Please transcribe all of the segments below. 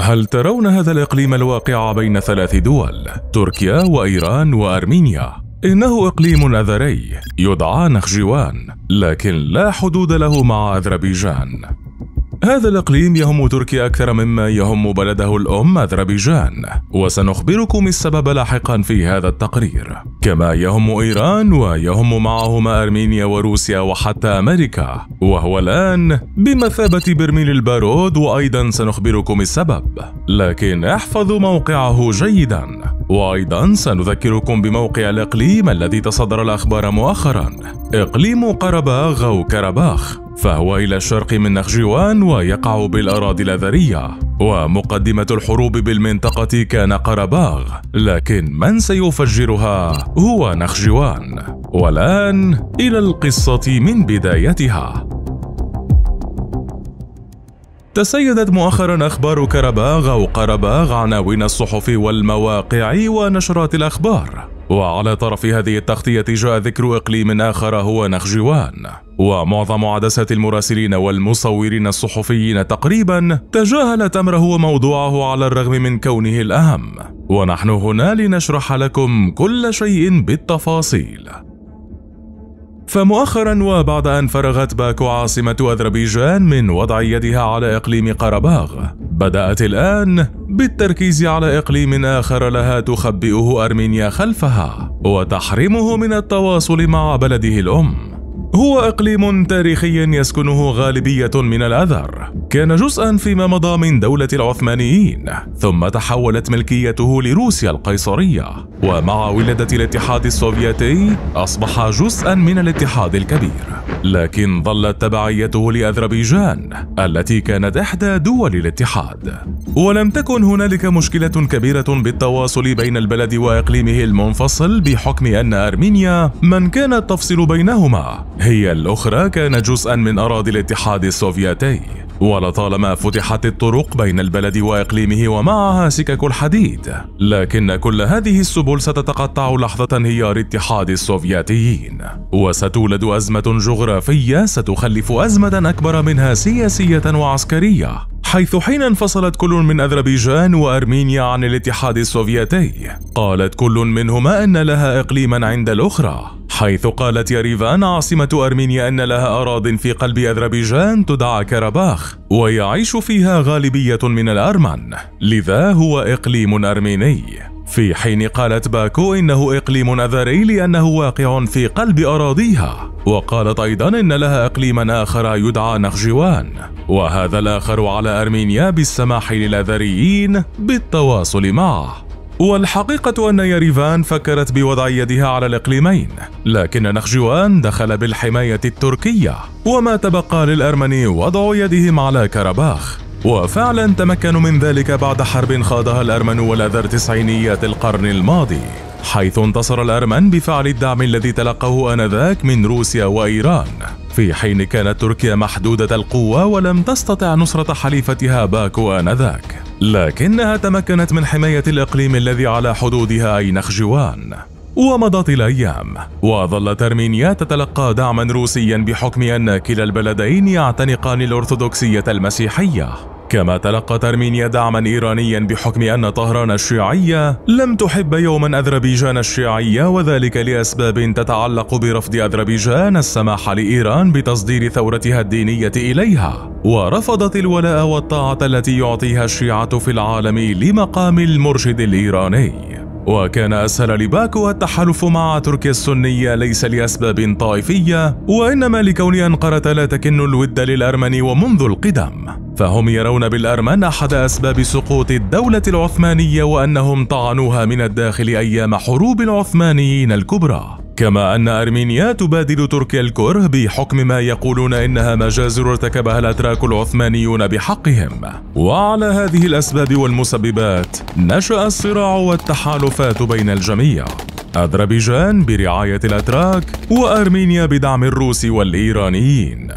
هل ترون هذا الإقليم الواقع بين ثلاث دول، تركيا وإيران وأرمينيا؟ إنه إقليم أذري يدعى نخجوان، لكن لا حدود له مع أذربيجان. هذا الإقليم يهم تركيا أكثر مما يهم بلده الأم أذربيجان، وسنخبركم السبب لاحقا في هذا التقرير. كما يهم إيران ويهم معهما أرمينيا وروسيا وحتى أمريكا، وهو الآن بمثابة برميل البارود، وأيضا سنخبركم السبب، لكن احفظوا موقعه جيدا. وأيضا سنذكركم بموقع الإقليم الذي تصدر الأخبار مؤخرا، إقليم قره باغ أو كرباخ، فهو إلى الشرق من نخجوان ويقع بالأراضي الأذرية. ومقدمة الحروب بالمنطقة كان قره باغ، لكن من سيفجرها هو نخجوان. والآن إلى القصة من بدايتها. تسيدت مؤخرا أخبار قره باغ أو قره باغ عناوين الصحف والمواقع ونشرات الأخبار، وعلى طرف هذه التغطية جاء ذكر إقليم آخر هو نخجوان. ومعظم عدسة المراسلين والمصورين الصحفيين تقريبا تجاهلت أمره وموضوعه على الرغم من كونه الأهم، ونحن هنا لنشرح لكم كل شيء بالتفاصيل. فمؤخرا وبعد أن فرغت باكو عاصمة أذربيجان من وضع يدها على إقليم قره باغ، بدأت الآن بالتركيز على إقليم آخر لها تخبئه أرمينيا خلفها وتحرمه من التواصل مع بلده الأم. هو إقليم تاريخي يسكنه غالبية من الأذر، كان جزءا فيما مضى من دولة العثمانيين، ثم تحولت ملكيته لروسيا القيصرية، ومع ولادة الاتحاد السوفيتي أصبح جزءا من الاتحاد الكبير. لكن ظلت تبعيته لأذربيجان التي كانت إحدى دول الاتحاد، ولم تكن هنالك مشكلة كبيرة بالتواصل بين البلد وإقليمه المنفصل، بحكم أن أرمينيا من كانت تفصل بينهما هي الأخرى كانت جزءا من أراضي الاتحاد السوفيتي. ولطالما فتحت الطرق بين البلد وإقليمه ومعها سكك الحديد، لكن كل هذه السبل ستتقطع لحظة انهيار اتحاد السوفيتيين، وستولد أزمة جغرافية ستخلف أزمة أكبر منها سياسية وعسكرية، حيث حين انفصلت كل من أذربيجان وأرمينيا عن الاتحاد السوفيتي، قالت كل منهما أن لها إقليما عند الأخرى، حيث قالت يريفان عاصمة أرمينيا أن لها أراضٍ في قلب أذربيجان تدعى قره باغ، ويعيش فيها غالبية من الأرمن، لذا هو إقليم أرميني. في حين قالت باكو إنه إقليم أذري لأنه واقع في قلب أراضيها، وقالت أيضا إن لها إقليما آخر يدعى نخجوان، وهذا الآخر على أرمينيا بالسماح للأذريين بالتواصل معه. والحقيقة أن يريفان فكرت بوضع يدها على الإقليمين، لكن نخجوان دخل بالحماية التركية، وما تبقى للأرمن وضع يدهم على قره باغ، وفعلا تمكنوا من ذلك بعد حرب خاضها الأرمن والأذر تسعينيات القرن الماضي، حيث انتصر الأرمن بفعل الدعم الذي تلقوه آنذاك من روسيا وإيران، في حين كانت تركيا محدودة القوة ولم تستطع نصرة حليفتها باكو آنذاك، لكنها تمكنت من حماية الإقليم الذي على حدودها أي نخجوان. ومضت الأيام وظلت أرمينيا تتلقى دعما روسيا بحكم أن كلا البلدين يعتنقان الأرثوذكسية المسيحية، كما تلقت أرمينيا دعما إيرانيا بحكم أن طهران الشيعية لم تحب يوما أذربيجان الشيعية، وذلك لأسباب تتعلق برفض أذربيجان السماح لإيران بتصدير ثورتها الدينية إليها، ورفضت الولاء والطاعة التي يعطيها الشيعة في العالم لمقام المرشد الإيراني. وكان أسهل لباكو التحالف مع تركيا السنية ليس لأسباب طائفية، وإنما لكون أنقرة لا تكن الود للأرمن ومنذ القدم، فهم يرون بالأرمن أحد أسباب سقوط الدولة العثمانية، وأنهم طعنوها من الداخل أيام حروب العثمانيين الكبرى. كما أن أرمينيا تبادل تركيا الكره بحكم ما يقولون إنها مجازر ارتكبها الأتراك العثمانيون بحقهم. وعلى هذه الأسباب والمسببات نشأ الصراع والتحالفات بين الجميع، أذربيجان برعاية الأتراك وأرمينيا بدعم الروس والإيرانيين،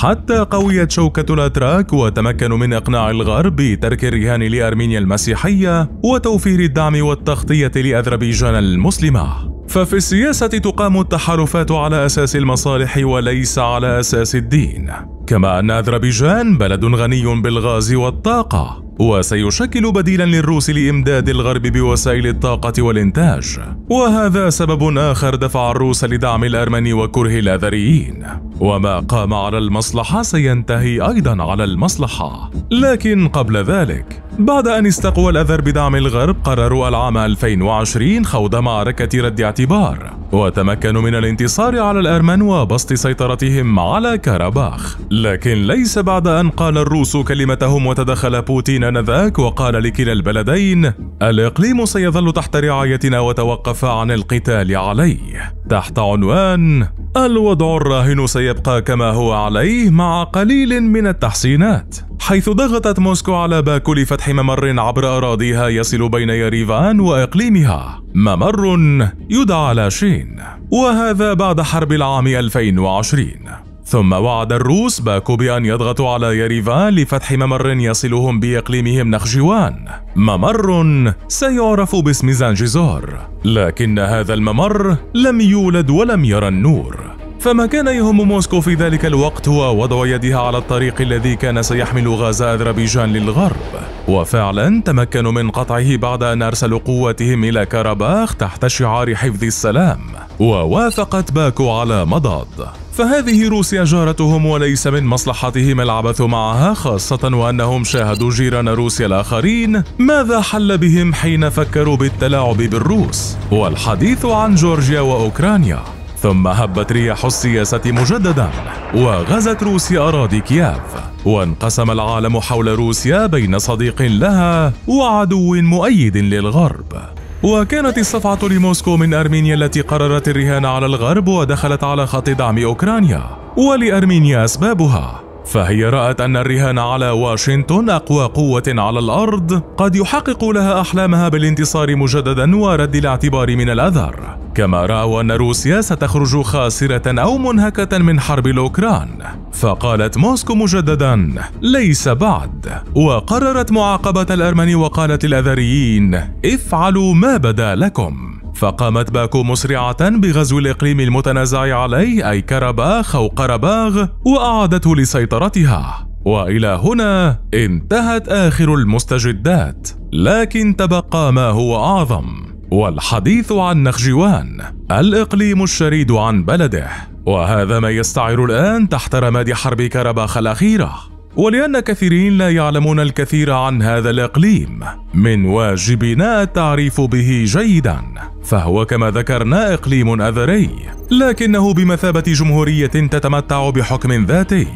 حتى قويت شوكة الأتراك وتمكنوا من إقناع الغرب بترك الرهان لأرمينيا المسيحية وتوفير الدعم والتغطية لأذربيجان المسلمة. ففي السياسة تقام التحالفات على أساس المصالح وليس على أساس الدين. كما أن أذربيجان بلد غني بالغاز والطاقة، وسيشكل بديلا للروس لإمداد الغرب بوسائل الطاقة والإنتاج، وهذا سبب آخر دفع الروس لدعم الأرمن وكره الأذريين. وما قام على المصلحة سينتهي أيضا على المصلحة. لكن قبل ذلك، بعد أن استقوى الأذر بدعم الغرب، قرروا العام 2020 خوض معركة رد اعتبار، وتمكنوا من الانتصار على الأرمن وبسط سيطرتهم على قره باغ. لكن ليس بعد أن قال الروس كلمتهم وتدخل بوتين آنذاك وقال لكلا البلدين: الإقليم سيظل تحت رعايتنا وتوقف عن القتال عليه، تحت عنوان الوضع الراهن سيبقى كما هو عليه مع قليل من التحسينات. حيث ضغطت موسكو على باكو لفتح ممر عبر أراضيها يصل بين يريفان وإقليمها، ممر يدعى لاشين، وهذا بعد حرب العام 2020. ثم وعد الروس باكو بأن يضغطوا على يريفان لفتح ممر يصلهم بإقليمهم نخجوان، ممر سيعرف باسم زنغزور. لكن هذا الممر لم يولد ولم يرى النور، فما كان يهم موسكو في ذلك الوقت هو وضع يدها على الطريق الذي كان سيحمل غاز أذربيجان للغرب. وفعلا تمكنوا من قطعه بعد أن أرسلوا قواتهم إلى قره باغ تحت شعار حفظ السلام، ووافقت باكو على مضض. فهذه روسيا جارتهم، وليس من مصلحتهم العبث معها، خاصة وأنهم شاهدوا جيران روسيا الآخرين ماذا حل بهم حين فكروا بالتلاعب بالروس. والحديث عن جورجيا وأوكرانيا. ثم هبت رياح السياسة مجددا، وغزت روسيا أراضي كييف، وانقسم العالم حول روسيا بين صديق لها وعدو مؤيد للغرب. وكانت الصفعة لموسكو من أرمينيا التي قررت الرهان على الغرب ودخلت على خط دعم أوكرانيا، ولأرمينيا أسبابها، فهي رأت أن الرهان على واشنطن أقوى قوة على الأرض قد يحقق لها أحلامها بالانتصار مجددا ورد الاعتبار من الأذر. كما رأوا أن روسيا ستخرج خاسرة أو منهكة من حرب الأوكران، فقالت موسكو مجددا: ليس بعد. وقررت معاقبة الأرمن وقالت للأذريين: افعلوا ما بدا لكم. فقامت باكو مسرعة بغزو الإقليم المتنازع عليه، أي قره باغ أو قره باغ، وأعادته لسيطرتها. وإلى هنا انتهت آخر المستجدات، لكن تبقى ما هو أعظم، والحديث عن نخجوان، الإقليم الشريد عن بلده. وهذا ما يستعر الآن تحت رماد حرب قره باغ الأخيرة. ولأن كثيرين لا يعلمون الكثير عن هذا الإقليم، من واجبنا التعريف به جيدا، فهو كما ذكرنا إقليم أذري، لكنه بمثابة جمهورية تتمتع بحكم ذاتي،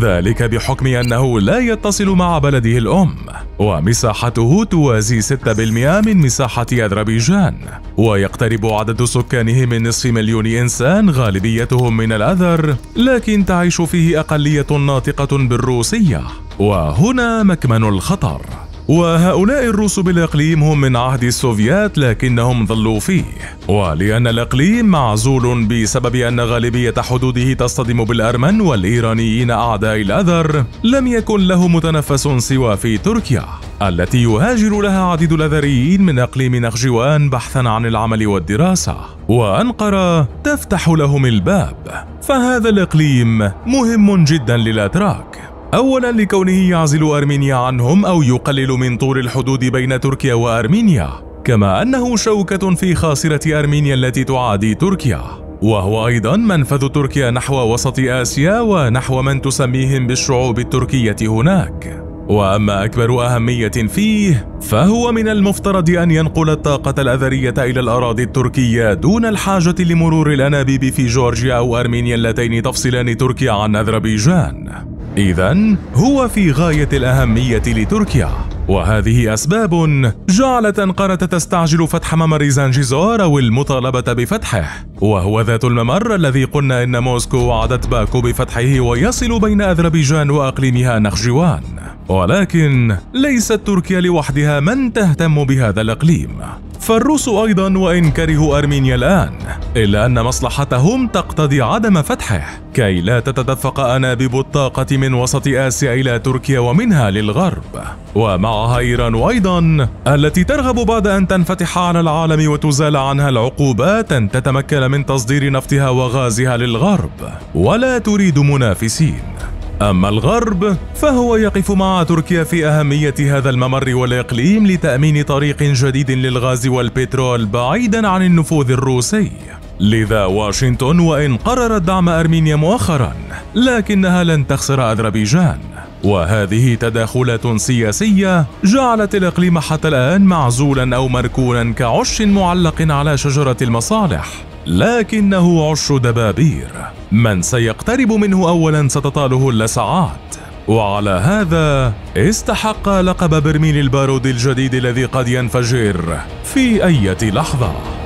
ذلك بحكم أنه لا يتصل مع بلده الأم، ومساحته توازي 6% من مساحة أذربيجان، ويقترب عدد سكانه من نصف مليون إنسان غالبيتهم من الأذر، لكن تعيش فيه أقلية ناطقة بالروسية، وهنا مكمن الخطر. وهؤلاء الروس بالإقليم هم من عهد السوفيات، لكنهم ظلوا فيه، ولأن الإقليم معزول بسبب أن غالبية حدوده تصطدم بالأرمن والإيرانيين أعداء الأذر، لم يكن له متنفس سوى في تركيا، التي يهاجر لها عديد الأذريين من إقليم نخجوان بحثا عن العمل والدراسة، وأنقرة تفتح لهم الباب. فهذا الإقليم مهم جدا للأتراك، أولا لكونه يعزل أرمينيا عنهم أو يقلل من طول الحدود بين تركيا وأرمينيا، كما أنه شوكة في خاصرة أرمينيا التي تعادي تركيا، وهو أيضا منفذ تركيا نحو وسط آسيا ونحو من تسميهم بالشعوب التركية هناك. وأما أكبر أهمية فيه، فهو من المفترض أن ينقل الطاقة الأذرية إلى الأراضي التركية دون الحاجة لمرور الأنابيب في جورجيا أو أرمينيا اللتين تفصلان تركيا عن أذربيجان. إذن هو في غاية الأهمية لتركيا، وهذه أسباب جعلت أنقرة تستعجل فتح ممر زنغزور أو المطالبة بفتحه، وهو ذات الممر الذي قلنا إن موسكو وعدت باكو بفتحه ويصل بين أذربيجان وأقليمها نخجوان. ولكن ليست تركيا لوحدها من تهتم بهذا الإقليم، فالروس أيضا وإن كرهوا أرمينيا الآن، إلا أن مصلحتهم تقتضي عدم فتحه كي لا تتدفق أنابيب الطاقة من وسط آسيا إلى تركيا ومنها للغرب، ومعها إيران أيضا التي ترغب بعد أن تنفتح على العالم وتزال عنها العقوبات أن تتمكن من تصدير نفطها وغازها للغرب ولا تريد منافسين. أما الغرب فهو يقف مع تركيا في أهمية هذا الممر والإقليم لتأمين طريق جديد للغاز والبترول بعيدا عن النفوذ الروسي. لذا واشنطن وإن قررت دعم أرمينيا مؤخرا لكنها لن تخسر أذربيجان، وهذه تداخلات سياسية جعلت الإقليم حتى الآن معزولا أو مركونا كعش معلق على شجرة المصالح، لكنه عش دبابير، من سيقترب منه أولا ستطاله اللسعات. وعلى هذا استحق لقب برميل البارود الجديد الذي قد ينفجر في أي لحظة.